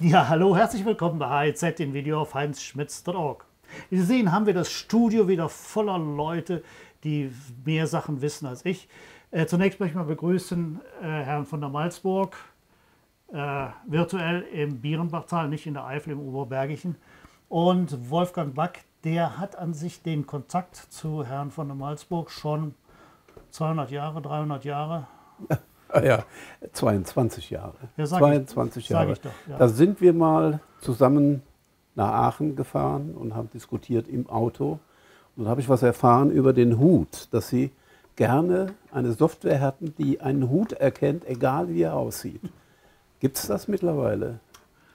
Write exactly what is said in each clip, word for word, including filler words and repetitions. Ja, hallo, herzlich willkommen bei H I Z im Video auf heinz schmitz punkt org. Wie Sie sehen, haben wir das Studio wieder voller Leute, die mehr Sachen wissen als ich. Äh, zunächst möchte ich mal begrüßen äh, Herrn von der Malsburg, äh, virtuell im Bierenbachtal, nicht in der Eifel, im Oberbergischen. Und Wolfgang Back, der hat an sich den Kontakt zu Herrn von der Malsburg schon zweihundert Jahre, dreihundert Jahre. Ja, zweiundzwanzig Jahre. Ja, sag zweiundzwanzig ich, Jahre. Sag ich doch, ja. Da sind wir mal zusammen nach Aachen gefahren und haben diskutiert im Auto. Und da habe ich was erfahren über den Hut, dass Sie gerne eine Software hatten, die einen Hut erkennt, egal wie er aussieht. Gibt es das mittlerweile,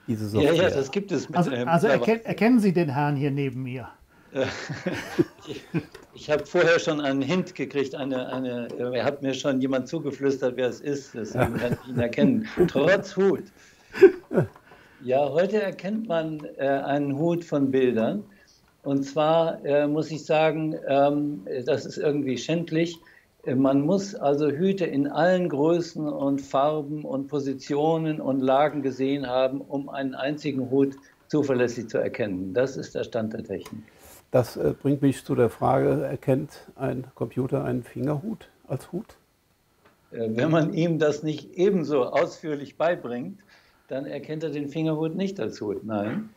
diese Software? Ja, ja, das gibt es mittlerweile. Also, also erken, erkennen Sie den Herrn hier neben mir? ich ich habe vorher schon einen Hint gekriegt, eine, eine, er hat mir schon jemand zugeflüstert, wer es ist, deswegen kann ich ihn erkennen, trotz Hut. Ja, heute erkennt man äh, einen Hut von Bildern und zwar äh, muss ich sagen, ähm, das ist irgendwie schändlich, man muss also Hüte in allen Größen und Farben und Positionen und Lagen gesehen haben, um einen einzigen Hut zuverlässig zu erkennen. Das ist der Stand der Technik. Das bringt mich zu der Frage, erkennt ein Computer einen Fingerhut als Hut? Wenn man ihm das nicht ebenso ausführlich beibringt, dann erkennt er den Fingerhut nicht als Hut, nein.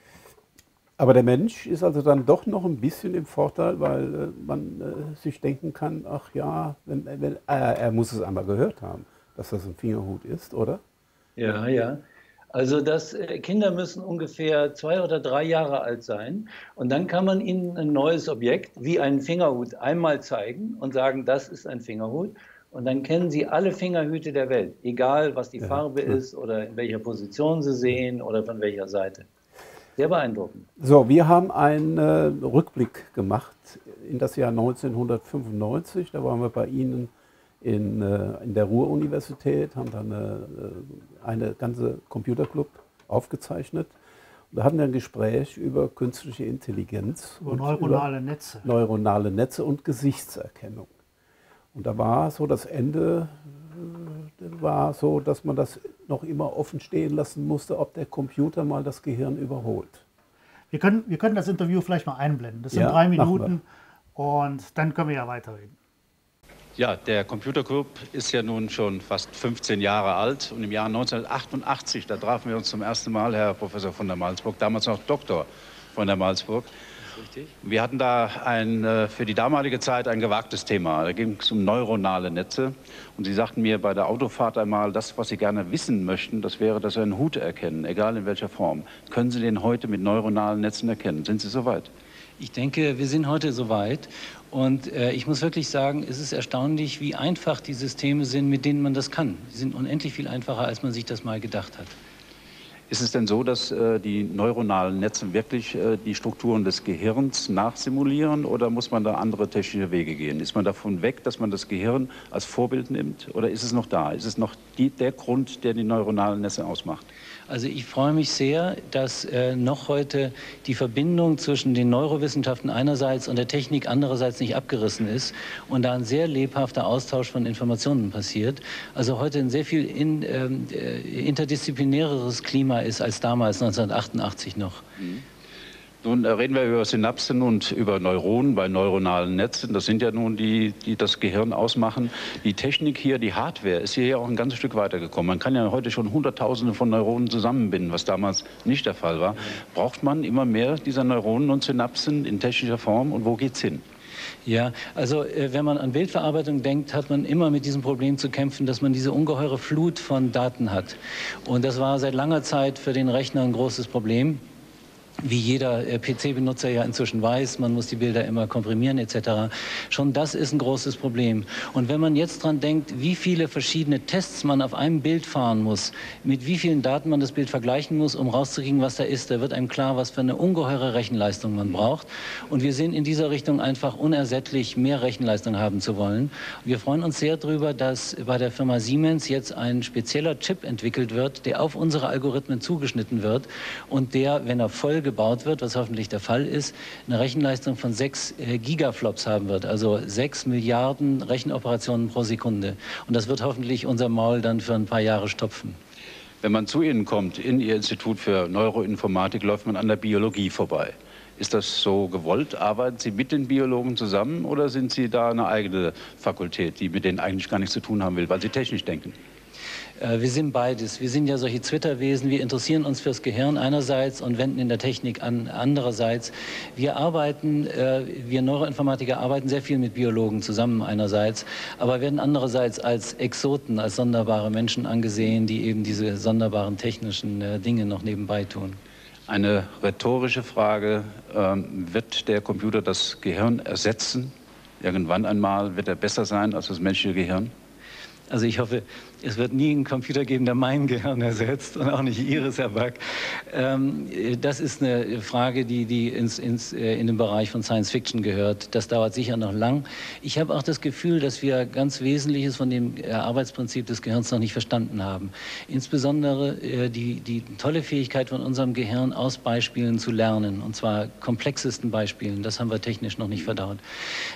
Aber der Mensch ist also dann doch noch ein bisschen im Vorteil, weil man sich denken kann, ach ja, wenn, wenn, er muss es einmal gehört haben, dass das ein Fingerhut ist, oder? Ja, ja. Also das, Kinder müssen ungefähr zwei oder drei Jahre alt sein und dann kann man ihnen ein neues Objekt wie einen Fingerhut einmal zeigen und sagen, das ist ein Fingerhut und dann kennen sie alle Fingerhüte der Welt, egal was die ja, Farbe ja. ist oder in welcher Position sie sehen oder von welcher Seite. Sehr beeindruckend. So, wir haben einen äh, Rückblick gemacht in das Jahr neunzehnhundertfünfundneunzig, da waren wir bei Ihnen In, äh, in der Ruhr-Universität, haben dann äh, eine ganze Computerclub aufgezeichnet. Und da hatten wir ein Gespräch über künstliche Intelligenz und, und neuronale über Netze. Neuronale Netze und Gesichtserkennung. Und da war so das Ende, äh, war so, dass man das noch immer offen stehen lassen musste, ob der Computer mal das Gehirn überholt. Wir können, wir können das Interview vielleicht mal einblenden. Das sind ja, drei Minuten und dann können wir ja weiterreden. Ja, der Computerclub ist ja nun schon fast fünfzehn Jahre alt und im Jahr neunzehnhundertachtundachtzig, da trafen wir uns zum ersten Mal, Herr Professor von der Malsburg, damals noch Doktor von der Malsburg. Richtig. Wir hatten da ein, für die damalige Zeit ein gewagtes Thema, da ging es um neuronale Netze und Sie sagten mir bei der Autofahrt einmal, das, was Sie gerne wissen möchten, das wäre, dass Sie einen Hut erkennen, egal in welcher Form. Können Sie den heute mit neuronalen Netzen erkennen? Sind Sie soweit? Ich denke, wir sind heute soweit. Und äh, ich muss wirklich sagen, es ist erstaunlich, wie einfach die Systeme sind, mit denen man das kann. Sie sind unendlich viel einfacher, als man sich das mal gedacht hat. Ist es denn so, dass äh, die neuronalen Netze wirklich äh, die Strukturen des Gehirns nachsimulieren oder muss man da andere technische Wege gehen? Ist man davon weg, dass man das Gehirn als Vorbild nimmt oder ist es noch da? Ist es noch die, der Grund, der die neuronalen Netze ausmacht? Also ich freue mich sehr, dass äh, noch heute die Verbindung zwischen den Neurowissenschaften einerseits und der Technik andererseits nicht abgerissen ist und da ein sehr lebhafter Austausch von Informationen passiert. Also heute ein sehr viel in, äh, interdisziplinäreres Klima ist als damals neunzehnhundertachtundachtzig noch. Mhm. Nun reden wir über Synapsen und über Neuronen bei neuronalen Netzen. Das sind ja nun die, die das Gehirn ausmachen. Die Technik hier, die Hardware, ist hier ja auch ein ganzes Stück weitergekommen. Man kann ja heute schon Hunderttausende von Neuronen zusammenbinden, was damals nicht der Fall war. Braucht man immer mehr dieser Neuronen und Synapsen in technischer Form und wo geht's hin? Ja, also äh, wenn man an Bildverarbeitung denkt, hat man immer mit diesem Problem zu kämpfen, dass man diese ungeheure Flut von Daten hat. Und das war seit langer Zeit für den Rechner ein großes Problem. Wie jeder P C-Benutzer ja inzwischen weiß, man muss die Bilder immer komprimieren et cetera. Schon das ist ein großes Problem. Und wenn man jetzt dran denkt, wie viele verschiedene Tests man auf einem Bild fahren muss, mit wie vielen Daten man das Bild vergleichen muss, um rauszukriegen, was da ist, da wird einem klar, was für eine ungeheure Rechenleistung man braucht. Und wir sind in dieser Richtung einfach unersättlich, mehr Rechenleistung haben zu wollen. Wir freuen uns sehr darüber, dass bei der Firma Siemens jetzt ein spezieller Chip entwickelt wird, der auf unsere Algorithmen zugeschnitten wird und der, wenn er voll gebaut wird, was hoffentlich der Fall ist, eine Rechenleistung von sechs äh, Gigaflops haben wird, also sechs Milliarden Rechenoperationen pro Sekunde. Und das wird hoffentlich unser Maul dann für ein paar Jahre stopfen. Wenn man zu Ihnen kommt, in Ihr Institut für Neuroinformatik, läuft man an der Biologie vorbei. Ist das so gewollt? Arbeiten Sie mit den Biologen zusammen oder sind Sie da eine eigene Fakultät, die mit denen eigentlich gar nichts zu tun haben will, weil Sie technisch denken? Wir sind beides. Wir sind ja solche Twitter-Wesen. Wir interessieren uns fürs Gehirn einerseits und wenden in der Technik an andererseits. Wir arbeiten, wir Neuroinformatiker arbeiten sehr viel mit Biologen zusammen einerseits, aber werden andererseits als Exoten, als sonderbare Menschen angesehen, die eben diese sonderbaren technischen Dinge noch nebenbei tun. Eine rhetorische Frage. Wird der Computer das Gehirn ersetzen? Irgendwann einmal wird er besser sein als das menschliche Gehirn? Also ich hoffe, es wird nie einen Computer geben, der mein Gehirn ersetzt und auch nicht Ihres, Herr Back. Ähm, das ist eine Frage, die, die ins, ins, äh, in den Bereich von Science Fiction gehört. Das dauert sicher noch lang. Ich habe auch das Gefühl, dass wir ganz Wesentliches von dem äh, Arbeitsprinzip des Gehirns noch nicht verstanden haben. Insbesondere äh, die, die tolle Fähigkeit von unserem Gehirn, aus Beispielen zu lernen, und zwar komplexesten Beispielen. Das haben wir technisch noch nicht verdaut.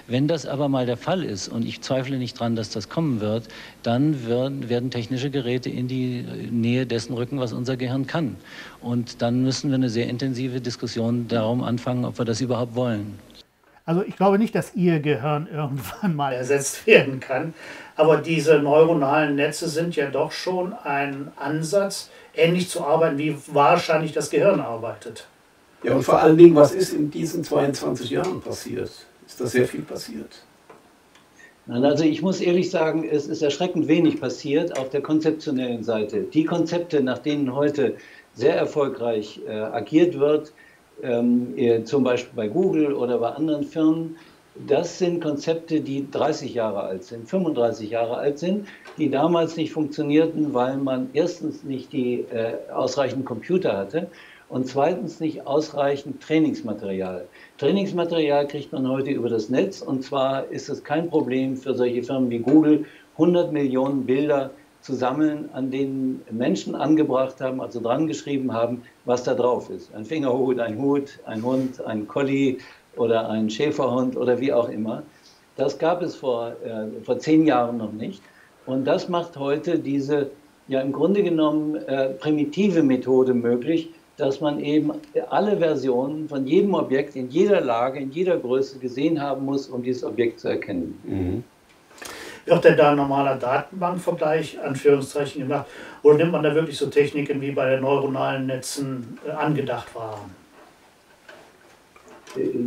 Wenn das aber mal der Fall ist, und ich zweifle nicht dran, dass das kommen wird, dann werden, werden technische Geräte in die Nähe dessen rücken, was unser Gehirn kann. Und dann müssen wir eine sehr intensive Diskussion darum anfangen, ob wir das überhaupt wollen. Also ich glaube nicht, dass Ihr Gehirn irgendwann mal ersetzt werden kann. Aber diese neuronalen Netze sind ja doch schon ein Ansatz, ähnlich zu arbeiten, wie wahrscheinlich das Gehirn arbeitet. Ja, und vor allen Dingen, was ist in diesen zweiundzwanzig Jahren passiert? Ist da sehr viel passiert? Also ich muss ehrlich sagen, es ist erschreckend wenig passiert auf der konzeptionellen Seite. Die Konzepte, nach denen heute sehr erfolgreich äh, agiert wird, ähm, äh, zum Beispiel bei Google oder bei anderen Firmen, das sind Konzepte, die dreißig Jahre alt sind, fünfunddreißig Jahre alt sind, die damals nicht funktionierten, weil man erstens nicht die äh, ausreichend Computer hatte und zweitens nicht ausreichend Trainingsmaterial. Trainingsmaterial kriegt man heute über das Netz, und zwar ist es kein Problem für solche Firmen wie Google, hundert Millionen Bilder zu sammeln, an denen Menschen angebracht haben, also dran geschrieben haben, was da drauf ist. Ein Fingerhut, ein Hut, ein Hund, ein Collie oder ein Schäferhund oder wie auch immer. Das gab es vor, äh, vor zehn Jahren noch nicht, und das macht heute diese ja im Grunde genommen äh, primitive Methode möglich, dass man eben alle Versionen von jedem Objekt in jeder Lage, in jeder Größe gesehen haben muss, um dieses Objekt zu erkennen. Mhm. Wird denn da ein normaler Datenbankvergleich, Anführungszeichen, gemacht? Oder nimmt man da wirklich so Techniken, wie bei den neuronalen Netzen äh, angedacht waren?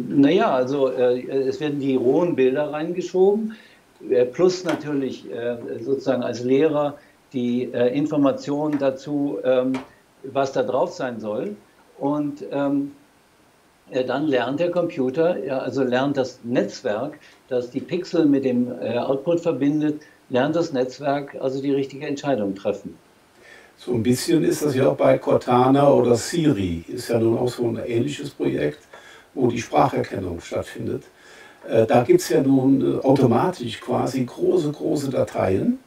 Naja, also äh, es werden die rohen Bilder reingeschoben, äh, plus natürlich äh, sozusagen als Lehrer die äh, Informationen dazu, ähm, was da drauf sein soll, und ähm, dann lernt der Computer, ja, also lernt das Netzwerk, das die Pixel mit dem äh, Output verbindet, lernt das Netzwerk also die richtige Entscheidung treffen. So ein bisschen ist das ja auch bei Cortana oder Siri, ist ja nun auch so ein ähnliches Projekt, wo die Spracherkennung stattfindet. Äh, da gibt es ja nun äh, automatisch quasi große, große Dateien.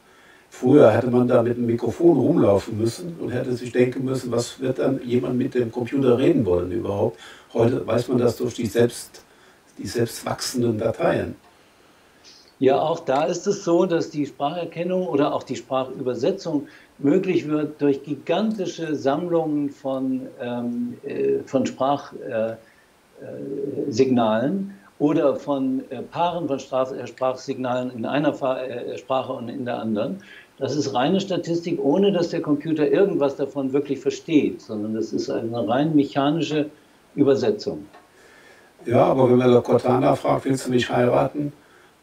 Früher hätte man da mit dem Mikrofon rumlaufen müssen und hätte sich denken müssen, was wird dann jemand mit dem Computer reden wollen überhaupt. Heute weiß man das durch die selbst, die selbst wachsenden Dateien. Ja, auch da ist es so, dass die Spracherkennung oder auch die Sprachübersetzung möglich wird durch gigantische Sammlungen von, ähm, äh, von Sprachsignalen. Äh, äh, oder von äh, Paaren von Straf äh, Sprachsignalen in einer Fa äh, Sprache und in der anderen. Das ist reine Statistik, ohne dass der Computer irgendwas davon wirklich versteht, sondern das ist eine rein mechanische Übersetzung. Ja, aber wenn man der Cortana fragt, willst du mich heiraten,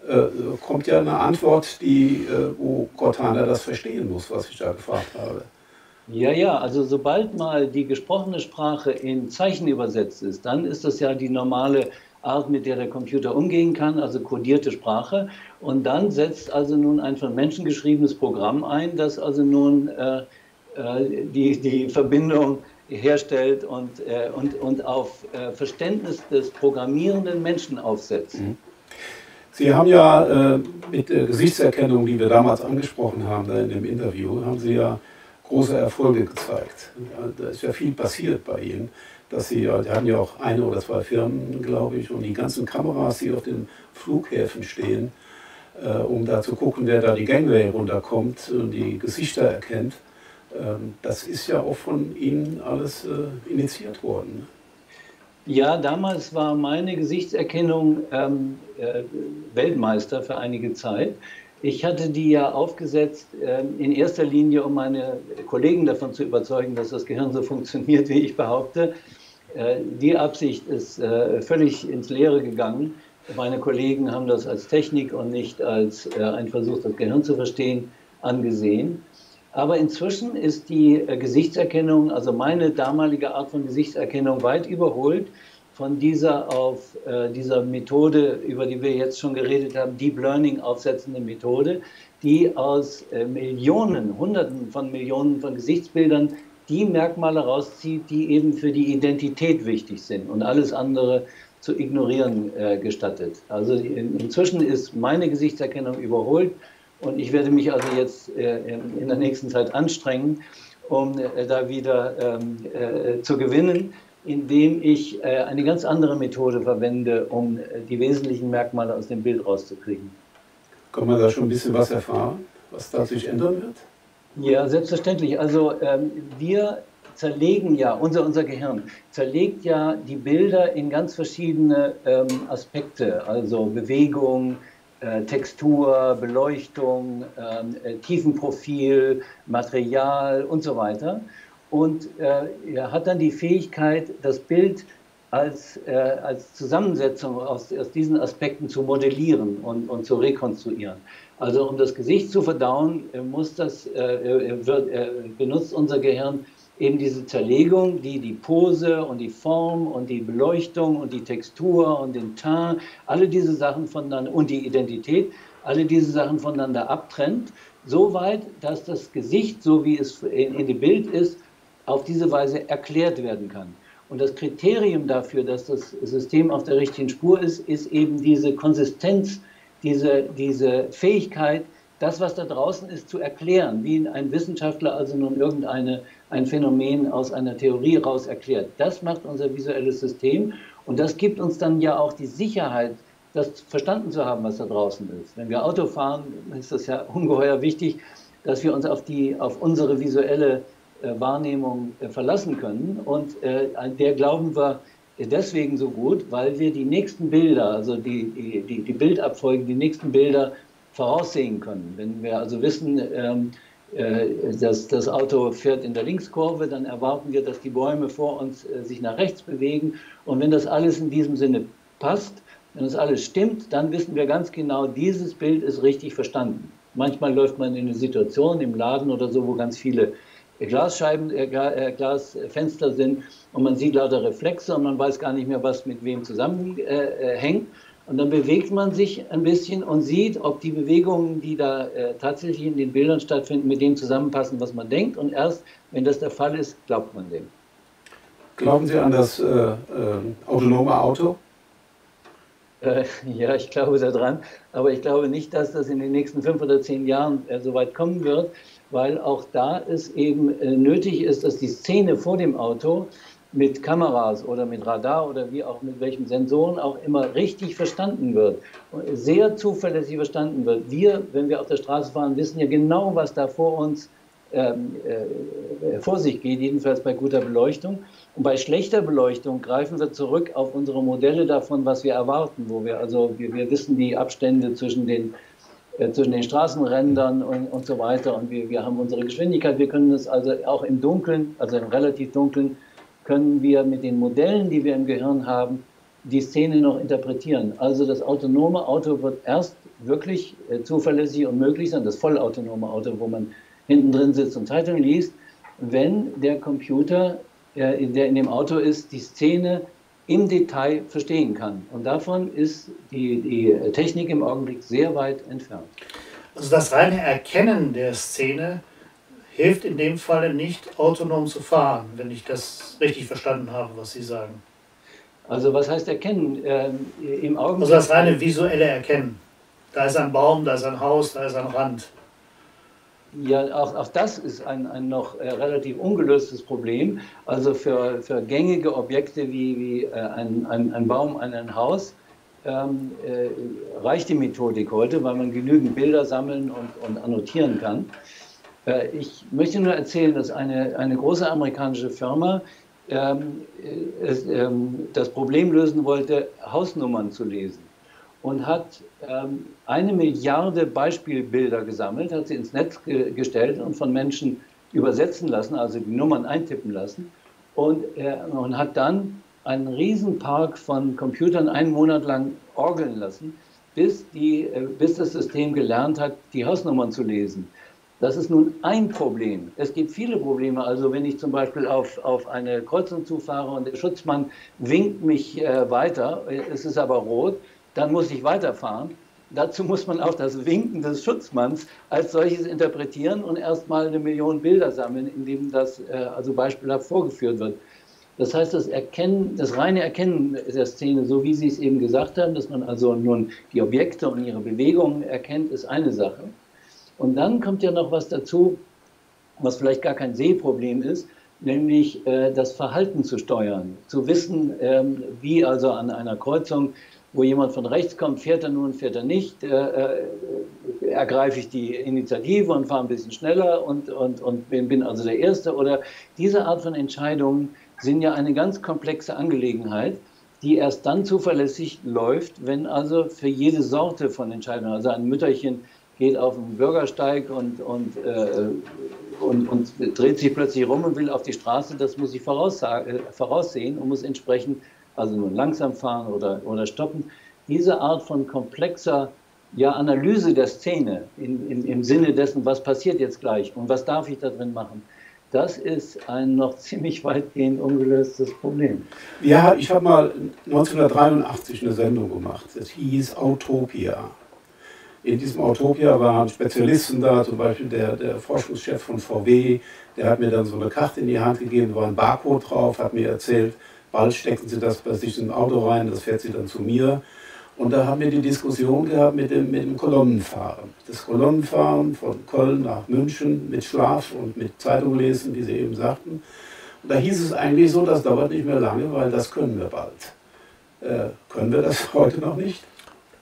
äh, kommt ja eine Antwort, die, äh, wo Cortana das verstehen muss, was ich da gefragt habe. Ja, ja, also sobald mal die gesprochene Sprache in Zeichen übersetzt ist, dann ist das ja die normale Art, mit der der Computer umgehen kann, also kodierte Sprache. Und dann setzt also nun ein von Menschen geschriebenes Programm ein, das also nun äh, die, die Verbindung herstellt und, äh, und, und auf äh, Verständnis des programmierenden Menschen aufsetzt. Sie haben ja äh, mit der Gesichtserkennung, die wir damals angesprochen haben, da in dem Interview, haben Sie ja große Erfolge gezeigt. Da ist ja viel passiert bei Ihnen. Dass sie, die haben ja auch eine oder zwei Firmen, glaube ich, und die ganzen Kameras, die auf den Flughäfen stehen, äh, um da zu gucken, wer da die Gangway runterkommt und die Gesichter erkennt. Das ist ja auch von Ihnen alles initiiert worden. Ja, damals war meine Gesichtserkennung ähm, äh, Weltmeister für einige Zeit. Ich hatte die ja aufgesetzt äh, in erster Linie, um meine Kollegen davon zu überzeugen, dass das Gehirn so funktioniert, wie ich behaupte. Äh, die Absicht ist äh, völlig ins Leere gegangen. Meine Kollegen haben das als Technik und nicht als äh, ein Versuch, das Gehirn zu verstehen, angesehen. Aber inzwischen ist die äh, Gesichtserkennung, also meine damalige Art von Gesichtserkennung, weit überholt von dieser auf äh, dieser Methode, über die wir jetzt schon geredet haben, Deep Learning aufsetzende Methode, die aus äh, Millionen, Hunderten von Millionen von Gesichtsbildern die Merkmale rauszieht, die eben für die Identität wichtig sind und alles andere zu ignorieren äh, gestattet. Also in, inzwischen ist meine Gesichtserkennung überholt. Und ich werde mich also jetzt äh, in der nächsten Zeit anstrengen, um äh, da wieder ähm, äh, zu gewinnen, indem ich äh, eine ganz andere Methode verwende, um äh, die wesentlichen Merkmale aus dem Bild rauszukriegen. Kann man da schon ein bisschen was erfahren, was da sich ändern wird? Ja, selbstverständlich. Also ähm, wir zerlegen ja, unser, unser Gehirn zerlegt ja die Bilder in ganz verschiedene ähm, Aspekte, also Bewegung, Textur, Beleuchtung, äh, Tiefenprofil, Material und so weiter. Und äh, er hat dann die Fähigkeit, das Bild als, äh, als Zusammensetzung aus, aus diesen Aspekten zu modellieren und, und zu rekonstruieren. Also um das Gesicht zu verdauen, muss das, äh, wird, äh, benutzt unser Gehirn eben diese Zerlegung, die die Pose und die Form und die Beleuchtung und die Textur und den Teint, alle diese Sachen voneinander und die Identität, alle diese Sachen voneinander abtrennt, soweit, dass das Gesicht, so wie es in, in dem Bild ist, auf diese Weise erklärt werden kann. Und das Kriterium dafür, dass das System auf der richtigen Spur ist, ist eben diese Konsistenz, diese, diese Fähigkeit, das, was da draußen ist, zu erklären, wie ein Wissenschaftler also nun irgendeine ein Phänomen aus einer Theorie raus erklärt. Das macht unser visuelles System und das gibt uns dann ja auch die Sicherheit, das verstanden zu haben, was da draußen ist. Wenn wir Auto fahren, ist das ja ungeheuer wichtig, dass wir uns auf, die, auf unsere visuelle äh, Wahrnehmung äh, verlassen können und äh, an der glauben wir deswegen so gut, weil wir die nächsten Bilder, also die, die, die Bildabfolgen, die nächsten Bilder voraussehen können. Wenn wir also wissen, ähm, äh, dass das Auto fährt in der Linkskurve, dann erwarten wir, dass die Bäume vor uns äh, sich nach rechts bewegen. Und wenn das alles in diesem Sinne passt, wenn das alles stimmt, dann wissen wir ganz genau, dieses Bild ist richtig verstanden. Manchmal läuft man in eine Situation im Laden oder so, wo ganz viele Glasscheiben, äh, Glasfenster sind und man sieht lauter Reflexe und man weiß gar nicht mehr, was mit wem zusammenhängt. Und dann bewegt man sich ein bisschen und sieht, ob die Bewegungen, die da äh, tatsächlich in den Bildern stattfinden, mit dem zusammenpassen, was man denkt. Und erst, wenn das der Fall ist, glaubt man dem. Glauben Sie an das äh, äh, autonome Auto? Äh, ja, ich glaube daran. Aber ich glaube nicht, dass das in den nächsten fünf oder zehn Jahren äh, so weit kommen wird, weil auch da es eben äh, nötig ist, dass die Szene vor dem Auto mit Kameras oder mit Radar oder wie auch mit welchen Sensoren auch immer richtig verstanden wird, sehr zuverlässig verstanden wird. Wir, wenn wir auf der Straße fahren, wissen ja genau, was da vor uns ähm, äh, vor sich geht, jedenfalls bei guter Beleuchtung. Und bei schlechter Beleuchtung greifen wir zurück auf unsere Modelle davon, was wir erwarten, wo wir also, wir, wir wissen die Abstände zwischen den, äh, zwischen den Straßenrändern und, und so weiter und wir, wir haben unsere Geschwindigkeit. Wir können das also auch im Dunkeln, also im relativ Dunkeln, können wir mit den Modellen, die wir im Gehirn haben, die Szene noch interpretieren. Also das autonome Auto wird erst wirklich äh, zuverlässig und möglich sein, das vollautonome Auto, wo man hinten drin sitzt und Zeitung liest, wenn der Computer, äh, der in dem Auto ist, die Szene im Detail verstehen kann. Und davon ist die, die Technik im Augenblick sehr weit entfernt. Also das reine Erkennen der Szene hilft in dem Falle nicht, autonom zu fahren, wenn ich das richtig verstanden habe, was Sie sagen. Also was heißt erkennen? Ähm, im Augenblick also das reine visuelle Erkennen. Da ist ein Baum, da ist ein Haus, da ist ein Rand. Ja, auch, auch das ist ein, ein noch äh, relativ ungelöstes Problem. Also für, für gängige Objekte wie, wie äh, ein, ein, ein Baum, ein, ein Haus, ähm, äh, reicht die Methodik heute, weil man genügend Bilder sammeln und, und annotieren kann. Äh, ich möchte nur erzählen, dass eine, eine große amerikanische Firma ähm, es, ähm, das Problem lösen wollte, Hausnummern zu lesen. Und hat ähm, eine Milliarde Beispielbilder gesammelt, hat sie ins Netz ge gestellt und von Menschen übersetzen lassen, also die Nummern eintippen lassen. Und, äh, und hat dann einen Riesenpark von Computern einen Monat lang orgeln lassen, bis, die, äh, bis das System gelernt hat, die Hausnummern zu lesen. Das ist nun ein Problem. Es gibt viele Probleme. Also wenn ich zum Beispiel auf, auf eine Kreuzung zufahre und der Schutzmann winkt mich äh, weiter, es ist aber rot, dann muss ich weiterfahren. Dazu muss man auch das Winken des Schutzmanns als solches interpretieren und erstmal eine Million Bilder sammeln, in dem das äh, also beispielhaft vorgeführt wird. Das heißt, das, Erkennen, das reine Erkennen der Szene, so wie Sie es eben gesagt haben, dass man also nun die Objekte und ihre Bewegungen erkennt, ist eine Sache. Und dann kommt ja noch was dazu, was vielleicht gar kein Sehproblem ist, nämlich äh, das Verhalten zu steuern, zu wissen, ähm, wie also an einer Kreuzung, wo jemand von rechts kommt, fährt er nun, fährt er nicht, äh, ergreife ich die Initiative und fahre ein bisschen schneller und, und, und bin also der Erste. Oder diese Art von Entscheidungen sind ja eine ganz komplexe Angelegenheit, die erst dann zuverlässig läuft, wenn also für jede Sorte von Entscheidungen, also ein Mütterchen geht auf den Bürgersteig und, und, äh, und, und dreht sich plötzlich rum und will auf die Straße, das muss ich voraussehen und muss entsprechend also nur langsam fahren oder, oder stoppen. Diese Art von komplexer ja, Analyse der Szene in, in, im Sinne dessen, was passiert jetzt gleich und was darf ich da drin machen, das ist ein noch ziemlich weitgehend ungelöstes Problem. Ja, ich habe mal neunzehnhundertdreiundachtzig eine Sendung gemacht, das hieß Autopia. In diesem Autopia waren Spezialisten da, zum Beispiel der, der Forschungschef von V W, der hat mir dann so eine Karte in die Hand gegeben, da war ein Barcode drauf, hat mir erzählt, bald stecken Sie das bei sich in ein Auto rein, das fährt Sie dann zu mir. Und da haben wir die Diskussion gehabt mit dem, mit dem Kolonnenfahren. Das Kolonnenfahren von Köln nach München mit Schlaf und mit Zeitung lesen, wie Sie eben sagten. Und da hieß es eigentlich so, das dauert nicht mehr lange, weil das können wir bald. Äh, können wir das heute noch nicht?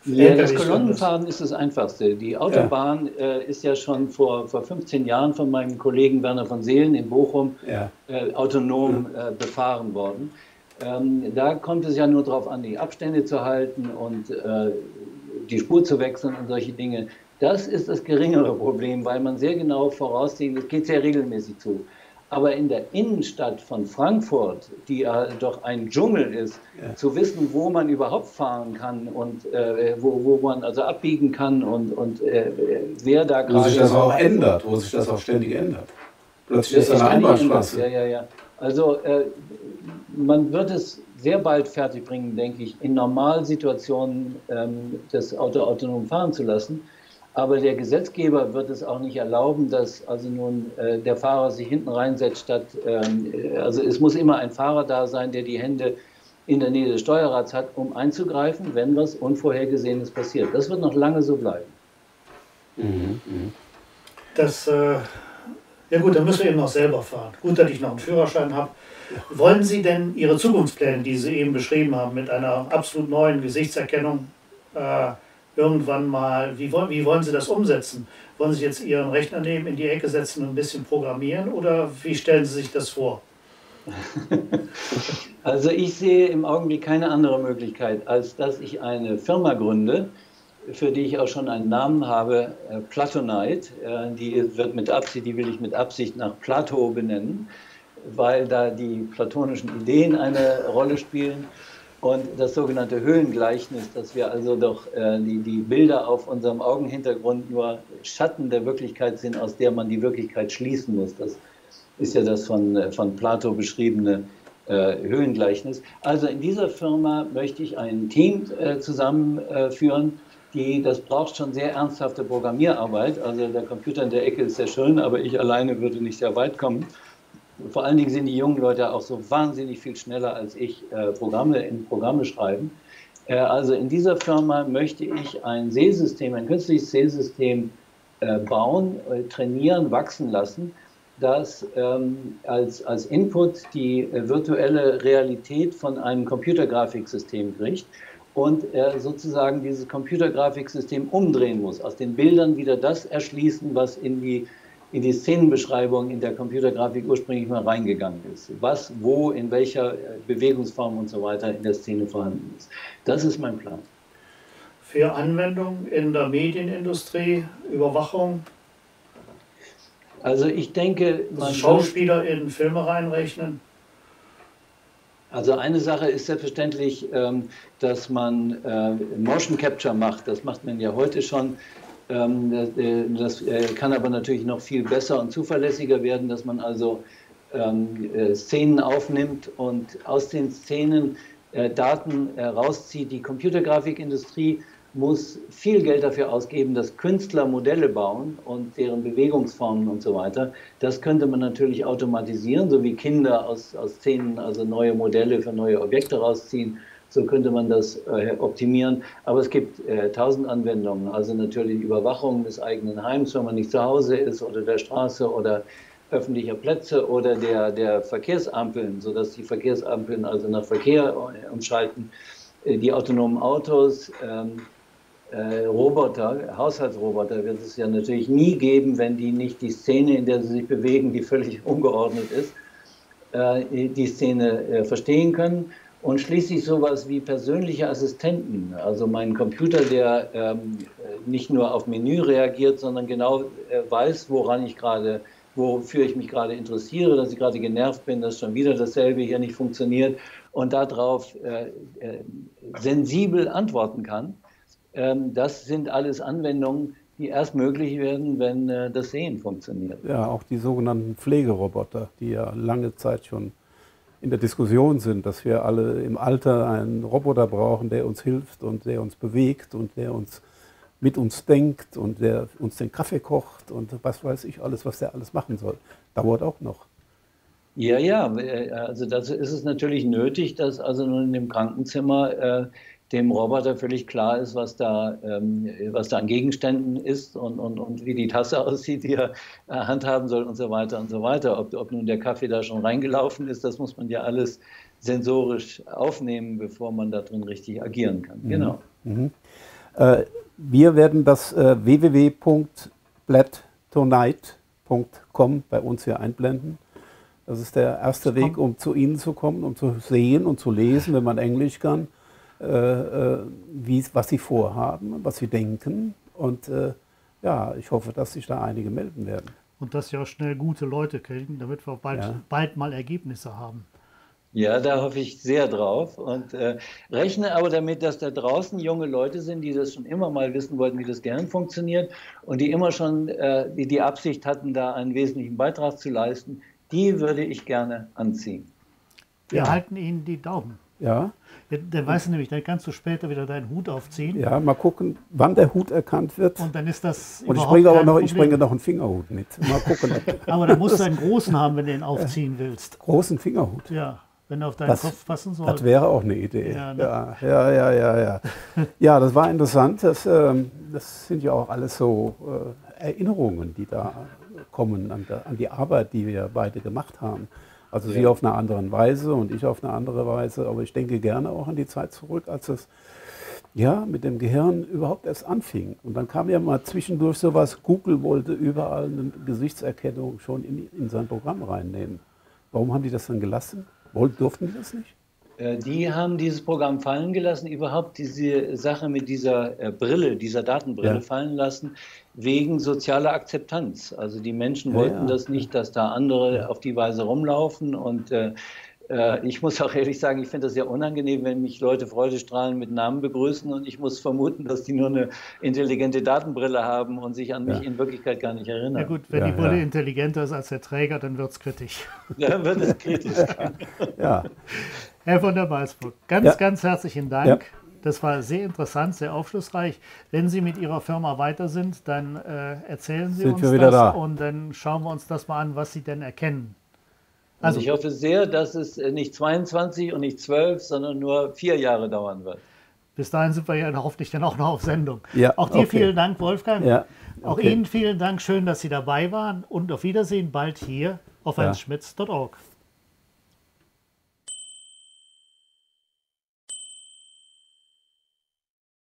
Ja, das Kolonnenfahren ist das Einfachste. Die Autobahn ja. Äh, ist ja schon vor, vor fünfzehn Jahren von meinem Kollegen Werner von Seelen in Bochum ja. äh, autonom ja. äh, befahren worden. Ähm, da kommt es ja nur darauf an, die Abstände zu halten und äh, die Spur zu wechseln und solche Dinge. Das ist das geringere Problem, weil man sehr genau voraussehen, das geht sehr regelmäßig zu. Aber in der Innenstadt von Frankfurt, die ja äh, doch ein Dschungel ist, ja. zu wissen, wo man überhaupt fahren kann und äh, wo, wo man also abbiegen kann und, und äh, wer da gerade... Wo sich das auch ändert, wo sich das auch ständig ändert. Plötzlich ist das eine Einbahnstraße. Ja, ja, ja. Also äh, man wird es sehr bald fertigbringen, denke ich, in Normalsituationen ähm, das Auto autonom fahren zu lassen. Aber der Gesetzgeber wird es auch nicht erlauben, dass also nun äh, der Fahrer sich hinten reinsetzt, statt, ähm, also es muss immer ein Fahrer da sein, der die Hände in der Nähe des Steuerrads hat, um einzugreifen, wenn was Unvorhergesehenes passiert. Das wird noch lange so bleiben. Mhm, mh. Das... Äh Ja gut, dann müssen wir eben noch selber fahren. Gut, dass ich noch einen Führerschein habe. Wollen Sie denn Ihre Zukunftspläne, die Sie eben beschrieben haben, mit einer absolut neuen Gesichtserkennung äh, irgendwann mal, wie wollen, wie wollen Sie das umsetzen? Wollen Sie jetzt Ihren Rechner nehmen, in die Ecke setzen und ein bisschen programmieren oder wie stellen Sie sich das vor? Also ich sehe im Augenblick keine andere Möglichkeit, als dass ich eine Firma gründe, für die ich auch schon einen Namen habe, äh, Platonite, äh, die wird mit Absicht, die will ich mit Absicht nach Plato benennen, weil da die platonischen Ideen eine Rolle spielen und das sogenannte Höhlengleichnis, dass wir also doch äh, die, die Bilder auf unserem Augenhintergrund nur Schatten der Wirklichkeit sind, aus der man die Wirklichkeit schließen muss. Das ist ja das von, von Plato beschriebene Äh, Höhlengleichnis. Also in dieser Firma möchte ich ein Team äh, zusammenführen, äh, Die, das braucht schon sehr ernsthafte Programmierarbeit. Also der Computer in der Ecke ist sehr schön, aber ich alleine würde nicht sehr weit kommen. Vor allen Dingen sind die jungen Leute auch so wahnsinnig viel schneller als ich äh, Programme in Programme schreiben. Äh, also in dieser Firma möchte ich ein Sehsystem, ein künstliches Sehsystem äh, bauen, äh, trainieren, wachsen lassen, das ähm, als, als Input die äh, virtuelle Realität von einem Computergrafiksystem kriegt. Und äh, sozusagen dieses Computergrafiksystem umdrehen muss, aus den Bildern wieder das erschließen, was in die in die Szenenbeschreibung in der Computergrafik ursprünglich mal reingegangen ist. Was, wo, in welcher Bewegungsform und so weiter in der Szene vorhanden ist. Das ist mein Plan. Für Anwendung in der Medienindustrie, Überwachung? Also ich denke... man Schauspieler in Filme reinrechnen? Also eine Sache ist selbstverständlich, dass man Motion Capture macht. Das macht man ja heute schon. Das kann aber natürlich noch viel besser und zuverlässiger werden, dass man also Szenen aufnimmt und aus den Szenen Daten rauszieht. Die Computergrafikindustrie muss viel Geld dafür ausgeben, dass Künstler Modelle bauen und deren Bewegungsformen und so weiter. Das könnte man natürlich automatisieren, so wie Kinder aus, aus Szenen also neue Modelle für neue Objekte rausziehen. So könnte man das äh, optimieren. Aber es gibt äh, tausend Anwendungen. Also natürlich Überwachung des eigenen Heims, wenn man nicht zu Hause ist, oder der Straße oder öffentlicher Plätze oder der, der Verkehrsampeln, sodass die Verkehrsampeln also nach Verkehr umschalten. Äh, die autonomen Autos, ähm, äh, Roboter, Haushaltsroboter wird es ja natürlich nie geben, wenn die nicht die Szene, in der sie sich bewegen, die völlig ungeordnet ist, äh, die Szene äh, verstehen können. Und schließlich sowas wie persönliche Assistenten, also mein Computer, der ähm, nicht nur auf Menü reagiert, sondern genau äh, weiß, woran ich gerade, wofür ich mich gerade interessiere, dass ich gerade genervt bin, dass schon wieder dasselbe hier nicht funktioniert, und darauf äh, äh, sensibel antworten kann. Ähm, das sind alles Anwendungen, die erst möglich werden, wenn äh, das Sehen funktioniert. Ja, auch die sogenannten Pflegeroboter, die ja lange Zeit schon in der Diskussion sind, dass wir alle im Alter einen Roboter brauchen, der uns hilft und der uns bewegt und der uns mit uns denkt und der uns den Kaffee kocht und was weiß ich alles, was der alles machen soll. Dauert auch noch. Ja, ja, also dazu ist es natürlich nötig, dass also nun in dem Krankenzimmer äh, dem Roboter völlig klar ist, was da, ähm, was da an Gegenständen ist und, und, und wie die Tasse aussieht, die er äh, handhaben soll und so weiter und so weiter. Ob, ob nun der Kaffee da schon reingelaufen ist, das muss man ja alles sensorisch aufnehmen, bevor man da drin richtig agieren kann. Mhm. Genau. Mhm. Äh, wir werden das äh, w w w punkt platonite punkt com bei uns hier einblenden. Das ist der erste Weg, um zu Ihnen zu kommen, um zu sehen und zu lesen, wenn man Englisch kann, äh, wie, was Sie vorhaben, was Sie denken. Und äh, ja, ich hoffe, dass sich da einige melden werden. Und dass wir auch schnell gute Leute kriegen, damit wir bald, ja. bald mal Ergebnisse haben. Ja, da hoffe ich sehr drauf und äh, rechne aber damit, dass da draußen junge Leute sind, die das schon immer mal wissen wollten, wie das Gehirn funktioniert und die immer schon äh, die, die Absicht hatten, da einen wesentlichen Beitrag zu leisten. Die würde ich gerne anziehen. Wir ja. halten Ihnen die Daumen. Ja. Dann weißt du nämlich, dann kannst du später wieder deinen Hut aufziehen. Ja, mal gucken, wann der Hut erkannt wird. Und dann ist das Und ich bringe aber noch, ich bringe noch einen Fingerhut mit. Mal gucken. Aber dann musst du einen großen haben, wenn du ihn aufziehen willst. Großen Fingerhut? Ja, wenn er auf deinen das, Kopf passen soll. Das wäre auch eine Idee. Ja, ne? ja, ja, ja, ja, ja. Ja, das war interessant. Das, ähm, das sind ja auch alles so äh, Erinnerungen, die da kommen an, der, an die Arbeit, die wir beide gemacht haben. Also Sie auf einer anderen Weise und ich auf eine andere Weise, aber ich denke gerne auch an die Zeit zurück, als es ja, mit dem Gehirn überhaupt erst anfing. Und dann kam ja mal zwischendurch sowas, Google wollte überall eine Gesichtserkennung schon in, in sein Programm reinnehmen. Warum haben die das dann gelassen? Durften die das nicht? Die haben dieses Programm fallen gelassen, überhaupt diese Sache mit dieser Brille, dieser Datenbrille ja. fallen lassen, wegen sozialer Akzeptanz. Also die Menschen wollten ja, ja. das nicht, dass da andere auf die Weise rumlaufen. Und äh, ich muss auch ehrlich sagen, ich finde das sehr unangenehm, wenn mich Leute freudestrahlend mit Namen begrüßen und ich muss vermuten, dass die nur eine intelligente Datenbrille haben und sich an mich ja. in Wirklichkeit gar nicht erinnern. Na gut, wenn ja, die Brille ja. intelligenter ist als der Träger, dann wird es kritisch. Dann wird es kritisch. ja. Herr von der Malsburg, ganz, ja. ganz herzlichen Dank. Ja. Das war sehr interessant, sehr aufschlussreich. Wenn Sie mit Ihrer Firma weiter sind, dann äh, erzählen Sie sind uns wir wieder das da. Und dann schauen wir uns das mal an, was Sie denn erkennen. Also, also ich hoffe sehr, dass es nicht zweiundzwanzig und nicht zwölf, sondern nur vier Jahre dauern wird. Bis dahin sind wir ja hoffentlich dann auch noch auf Sendung. Ja, auch dir okay. vielen Dank, Wolfgang. Ja, okay. Auch Ihnen vielen Dank. Schön, dass Sie dabei waren. Und auf Wiedersehen bald hier auf heinz schmitz punkt org. Ja.